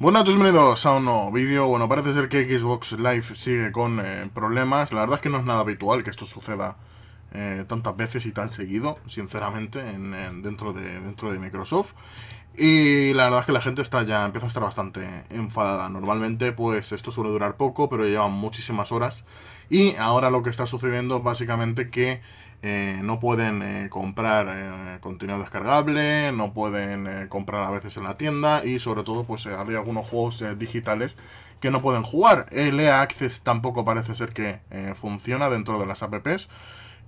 Buenas, bienvenidos a un nuevo vídeo. Bueno, parece ser que Xbox Live sigue con problemas. La verdad es que no es nada habitual que esto suceda tantas veces y tan seguido, sinceramente, dentro de Microsoft. Y la verdad es que la gente empieza a estar bastante enfadada. Normalmente pues esto suele durar poco, pero llevan muchísimas horas. Y ahora lo que está sucediendo es básicamente que no pueden comprar contenido descargable, no pueden comprar a veces en la tienda. Y sobre todo pues hay algunos juegos digitales que no pueden jugar. El EA Access tampoco parece ser que funciona dentro de las apps.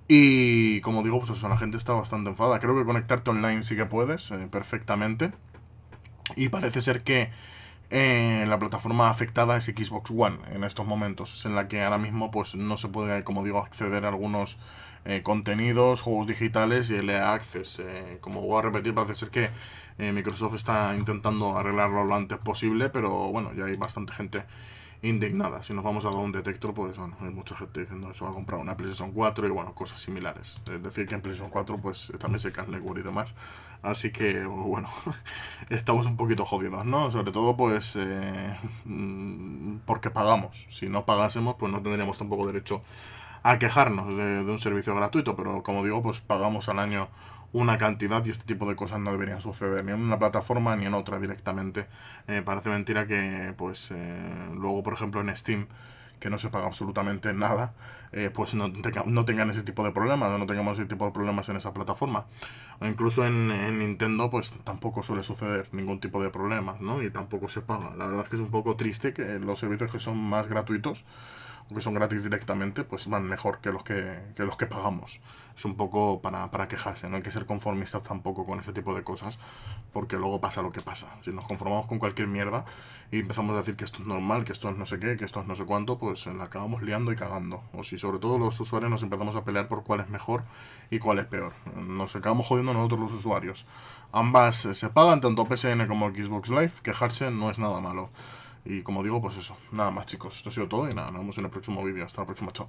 Y como digo, pues eso, la gente está bastante enfadada. Creo que conectarte online sí que puedes perfectamente. Y parece ser que la plataforma afectada es Xbox One en estos momentos. Es en la que ahora mismo pues no se puede, como digo, acceder a algunos contenidos, juegos digitales y el EA Access. Como voy a repetir, parece ser que Microsoft está intentando arreglarlo lo antes posible. Pero bueno, ya hay bastante gente indignada. Si nos vamos a Down Detector, pues bueno, hay mucha gente diciendo que se va a comprar una PlayStation 4 y bueno, cosas similares. Es decir, que en PlayStation 4 pues también se cae el Legware y demás. Así que bueno, estamos un poquito jodidos, ¿no? Sobre todo pues porque pagamos. Si no pagásemos pues no tendríamos tampoco derecho a quejarnos de un servicio gratuito. Pero como digo, pues pagamos al año una cantidad y este tipo de cosas no deberían suceder ni en una plataforma ni en otra directamente. Parece mentira que pues luego, por ejemplo, en Steam, que no se paga absolutamente nada, pues no tengan ese tipo de problemas, o no tengamos ese tipo de problemas en esa plataforma. O incluso en Nintendo pues tampoco suele suceder ningún tipo de problemas, ¿no? Y tampoco se paga. La verdad es que es un poco triste que los servicios que son más gratuitos, que son gratis directamente, pues van mejor que los que pagamos. Es un poco para quejarse. No hay que ser conformistas tampoco con ese tipo de cosas, porque luego pasa lo que pasa. Si nos conformamos con cualquier mierda y empezamos a decir que esto es normal, que esto es no sé qué, que esto es no sé cuánto, pues la acabamos liando y cagando. O si sobre todo los usuarios nos empezamos a pelear por cuál es mejor y cuál es peor, nos acabamos jodiendo nosotros los usuarios. Ambas se pagan, tanto PSN como Xbox Live. Quejarse no es nada malo. Y como digo, pues eso, nada más chicos, esto ha sido todo y nada, nos vemos en el próximo vídeo, hasta la próxima, chao.